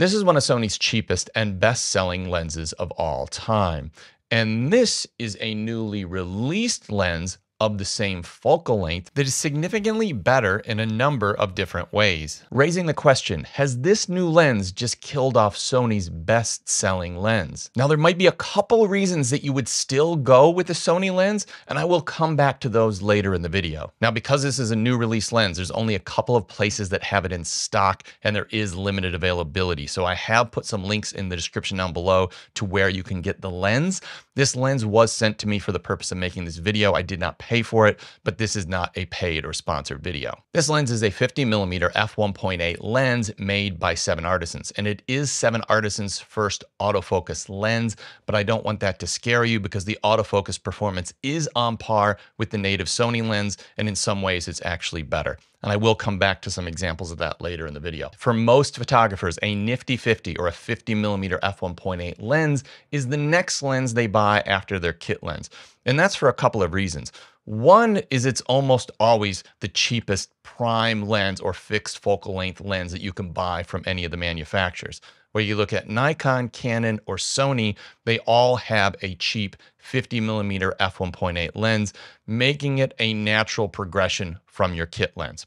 This is one of Sony's cheapest and best-selling lenses of all time. And this is a newly released lens of the same focal length that is significantly better in a number of different ways. Raising the question, has this new lens just killed off Sony's best-selling lens? Now, there might be a couple reasons that you would still go with a Sony lens, and I will come back to those later in the video. Now, because this is a new release lens, there's only a couple of places that have it in stock, and there is limited availability. So I have put some links in the description down below to where you can get the lens. This lens was sent to me for the purpose of making this video. I did not pay for it, but this is not a paid or sponsored video. This lens is a 50mm f1.8 lens made by 7Artisans, and it is 7Artisans' first autofocus lens, but I don't want that to scare you because the autofocus performance is on par with the native Sony lens, and in some ways it's actually better. And I will come back to some examples of that later in the video. For most photographers, a nifty 50 or a 50mm f1.8 lens is the next lens they buy after their kit lens. And that's for a couple of reasons. One is it's almost always the cheapest prime lens or fixed focal length lens that you can buy from any of the manufacturers. Where you look at Nikon, Canon, or Sony, they all have a cheap 50mm f1.8 lens, making it a natural progression from your kit lens.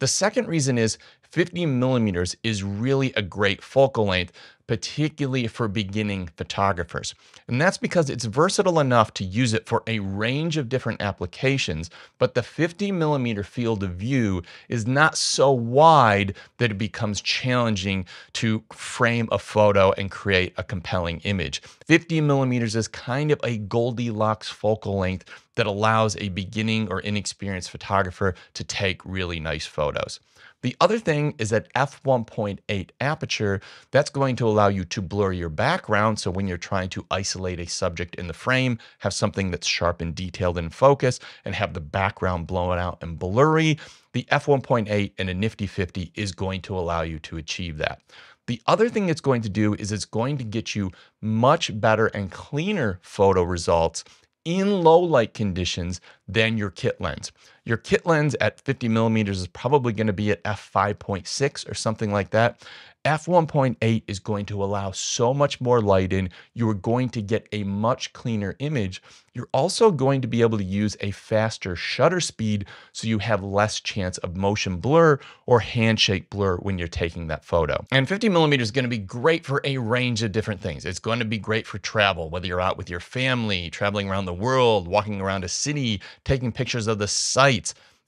The second reason is 50mm is really a great focal length, particularly for beginning photographers. And that's because it's versatile enough to use it for a range of different applications, but the 50mm field of view is not so wide that it becomes challenging to frame a photo and create a compelling image. 50mm is kind of a Goldilocks focal length that allows a beginning or inexperienced photographer to take really nice photos. The other thing is that f1.8 aperture, that's going to allow you to blur your background. So when you're trying to isolate a subject in the frame, have something that's sharp and detailed in focus and have the background blown out and blurry, the f1.8 and a nifty 50 is going to allow you to achieve that. The other thing it's going to do is it's going to get you much better and cleaner photo results in low light conditions than your kit lens. Your kit lens at 50mm is probably going to be at f5.6 or something like that. f1.8 is going to allow so much more light in. You are going to get a much cleaner image. You're also going to be able to use a faster shutter speed so you have less chance of motion blur or handshake blur when you're taking that photo. And 50mm is going to be great for a range of different things. It's going to be great for travel, whether you're out with your family, traveling around the world, walking around a city, taking pictures of the sights.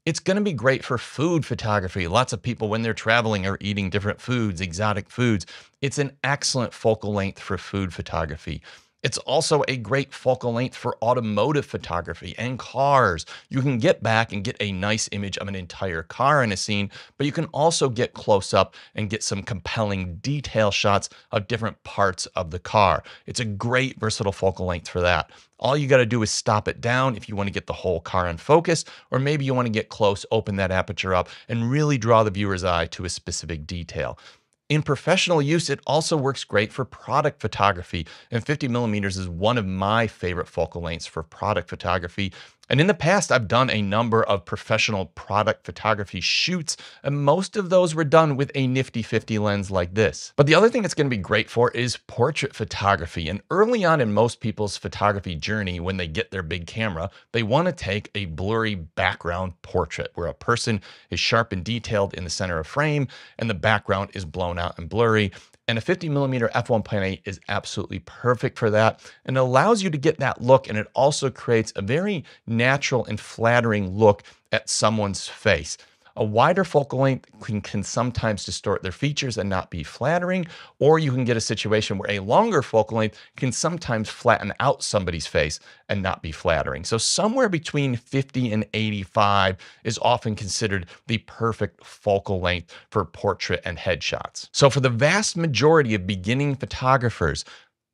It's going to be great for food photography. Lots of people when they're traveling are eating different foods, exotic foods. It's an excellent focal length for food photography. It's also a great focal length for automotive photography and cars. You can get back and get a nice image of an entire car in a scene, but you can also get close up and get some compelling detail shots of different parts of the car. It's a great versatile focal length for that. All you got to do is stop it down if you want to get the whole car in focus, or maybe you want to get close, open that aperture up, and really draw the viewer's eye to a specific detail. In professional use, it also works great for product photography, and 50mm is one of my favorite focal lengths for product photography. And in the past, I've done a number of professional product photography shoots, and most of those were done with a nifty 50 lens like this. But the other thing it's going to be great for is portrait photography. And early on in most people's photography journey, when they get their big camera, they want to take a blurry background portrait where a person is sharp and detailed in the center of frame and the background is blown out and blurry. And a 50mm f1.8 is absolutely perfect for that and allows you to get that look, and it also creates a very natural and flattering look at someone's face. A wider focal length can sometimes distort their features and not be flattering, or you can get a situation where a longer focal length can sometimes flatten out somebody's face and not be flattering. So somewhere between 50 and 85 is often considered the perfect focal length for portrait and headshots. So for the vast majority of beginning photographers,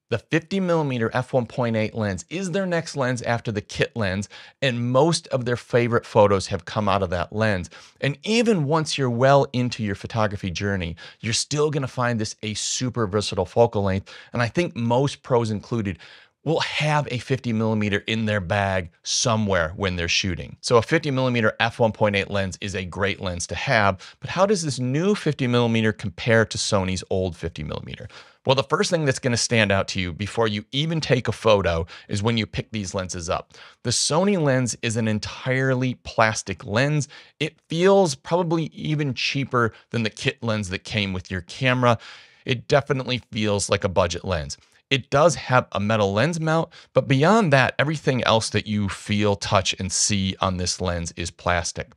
the 50mm f1.8 lens is their next lens after the kit lens, and most of their favorite photos have come out of that lens. And even once you're well into your photography journey, you're still going to find this a super versatile focal length, and I think most pros included will have a 50 millimeter in their bag somewhere when they're shooting. So a 50 millimeter f1.8 lens is a great lens to have, but how does this new 50 millimeter compare to Sony's old 50 millimeter? Well, the first thing that's going to stand out to you before you even take a photo is when you pick these lenses up. The Sony lens is an entirely plastic lens. It feels probably even cheaper than the kit lens that came with your camera. It definitely feels like a budget lens. It does have a metal lens mount, but beyond that, everything else that you feel, touch, and see on this lens is plastic.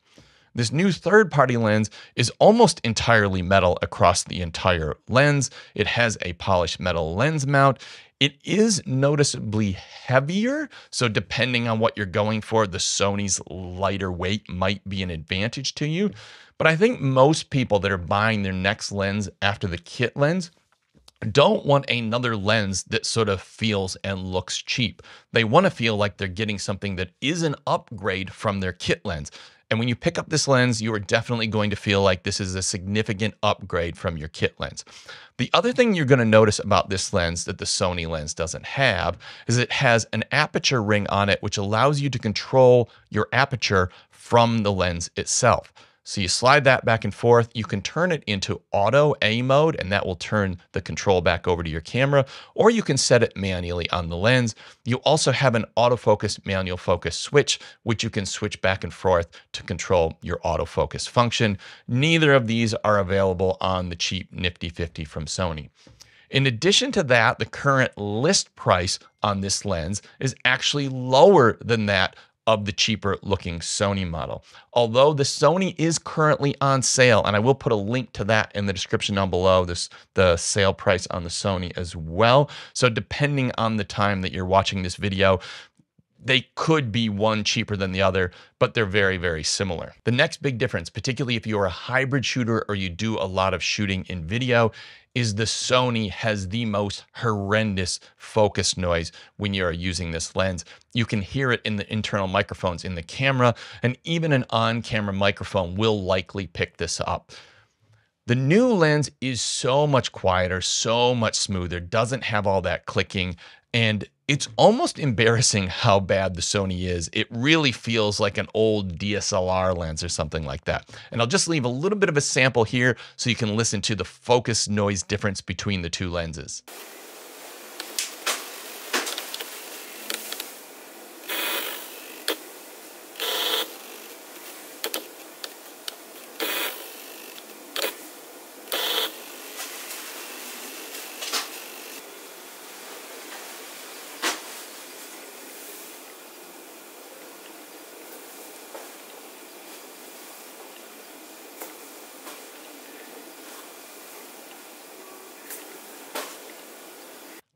This new third-party lens is almost entirely metal across the entire lens. It has a polished metal lens mount. It is noticeably heavier, so depending on what you're going for, the Sony's lighter weight might be an advantage to you. But I think most people that are buying their next lens after the kit lens don't want another lens that sort of feels and looks cheap. They want to feel like they're getting something that is an upgrade from their kit lens. And when you pick up this lens, you are definitely going to feel like this is a significant upgrade from your kit lens. The other thing you're going to notice about this lens that the Sony lens doesn't have is it has an aperture ring on it, which allows you to control your aperture from the lens itself. So you slide that back and forth. You can turn it into auto A mode, and that will turn the control back over to your camera, or you can set it manually on the lens. You also have an autofocus manual focus switch, which you can switch back and forth to control your autofocus function. Neither of these are available on the cheap Nifty 50 from Sony. In addition to that, the current list price on this lens is actually lower than that of the cheaper looking Sony model. Although the Sony is currently on sale, and I will put a link to that in the description down below, the sale price on the Sony as well. So depending on the time that you're watching this video, they could be one cheaper than the other, but they're very, very similar. The next big difference, particularly if you're a hybrid shooter or you do a lot of shooting in video, is the Sony has the most horrendous focus noise when you're using this lens. You can hear it in the internal microphones in the camera, and even an on-camera microphone will likely pick this up. The new lens is so much quieter, so much smoother, doesn't have all that clicking, and it's almost embarrassing how bad the Sony is. It really feels like an old DSLR lens or something like that. And I'll just leave a little bit of a sample here so you can listen to the focus noise difference between the two lenses.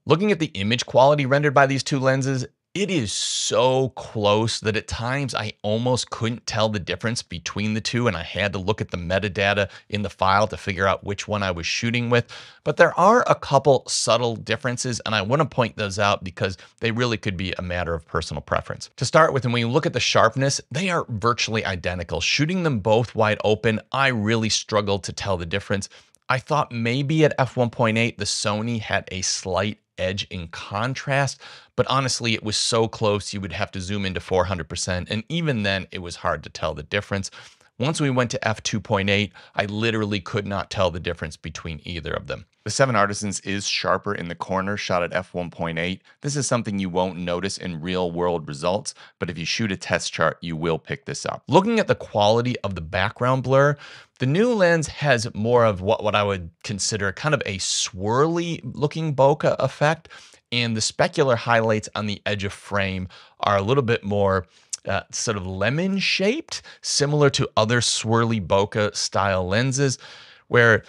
Looking at the image quality rendered by these two lenses, it is so close that at times I almost couldn't tell the difference between the two, and I had to look at the metadata in the file to figure out which one I was shooting with. But there are a couple subtle differences, and I want to point those out because they really could be a matter of personal preference. To start with, and when you look at the sharpness, they are virtually identical. Shooting them both wide open, I really struggled to tell the difference. I thought maybe at f1.8, the Sony had a slight edge in contrast, but honestly, it was so close you would have to zoom into 400%, and even then it was hard to tell the difference. Once we went to f2.8, I literally could not tell the difference between either of them. The 7Artisans is sharper in the corner, shot at f1.8. This is something you won't notice in real world results, but if you shoot a test chart, you will pick this up. Looking at the quality of the background blur, the new lens has more of what I would consider kind of a swirly looking bokeh effect, and the specular highlights on the edge of frame are a little bit more sort of lemon shaped, similar to other swirly bokeh style lenses, where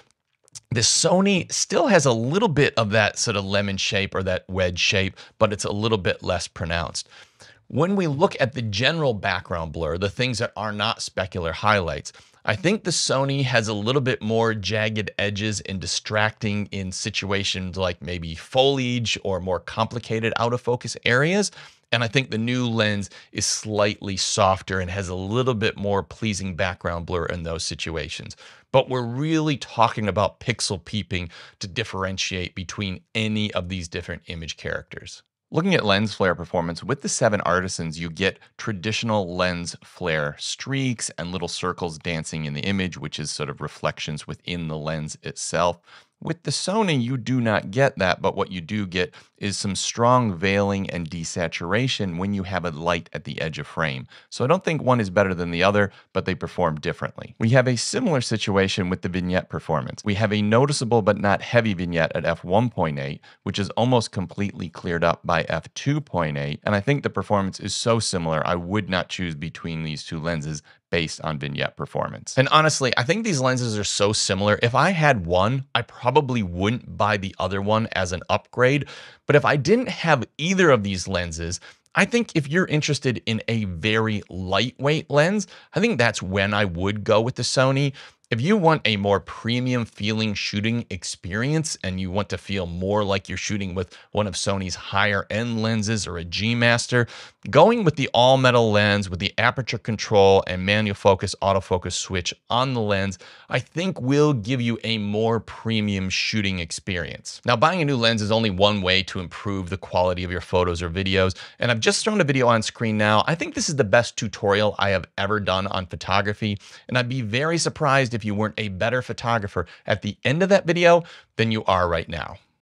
the Sony still has a little bit of that sort of lemon shape or that wedge shape, but it's a little bit less pronounced. When we look at the general background blur, the things that are not specular highlights, I think the Sony has a little bit more jagged edges and distracting in situations like maybe foliage or more complicated out of focus areas. And I think the new lens is slightly softer and has a little bit more pleasing background blur in those situations. But we're really talking about pixel peeping to differentiate between any of these different image characters. Looking at lens flare performance, with the 7Artisans, you get traditional lens flare streaks and little circles dancing in the image, which is sort of reflections within the lens itself. With the Sony, you do not get that, but what you do get is some strong veiling and desaturation when you have a light at the edge of frame. So I don't think one is better than the other, but they perform differently. We have a similar situation with the vignette performance. We have a noticeable but not heavy vignette at f1.8, which is almost completely cleared up by f2.8, and I think the performance is so similar, I would not choose between these two lenses based on vignette performance. And honestly, I think these lenses are so similar. If I had one, I probably wouldn't buy the other one as an upgrade. But if I didn't have either of these lenses, I think if you're interested in a very lightweight lens, I think that's when I would go with the Sony. If you want a more premium feeling shooting experience and you want to feel more like you're shooting with one of Sony's higher end lenses or a G Master, going with the all metal lens with the aperture control and manual focus autofocus switch on the lens, I think will give you a more premium shooting experience. Now, buying a new lens is only one way to improve the quality of your photos or videos. And I've just thrown a video on screen now. I think this is the best tutorial I have ever done on photography. And I'd be very surprised if you weren't a better photographer at the end of that video than you are right now.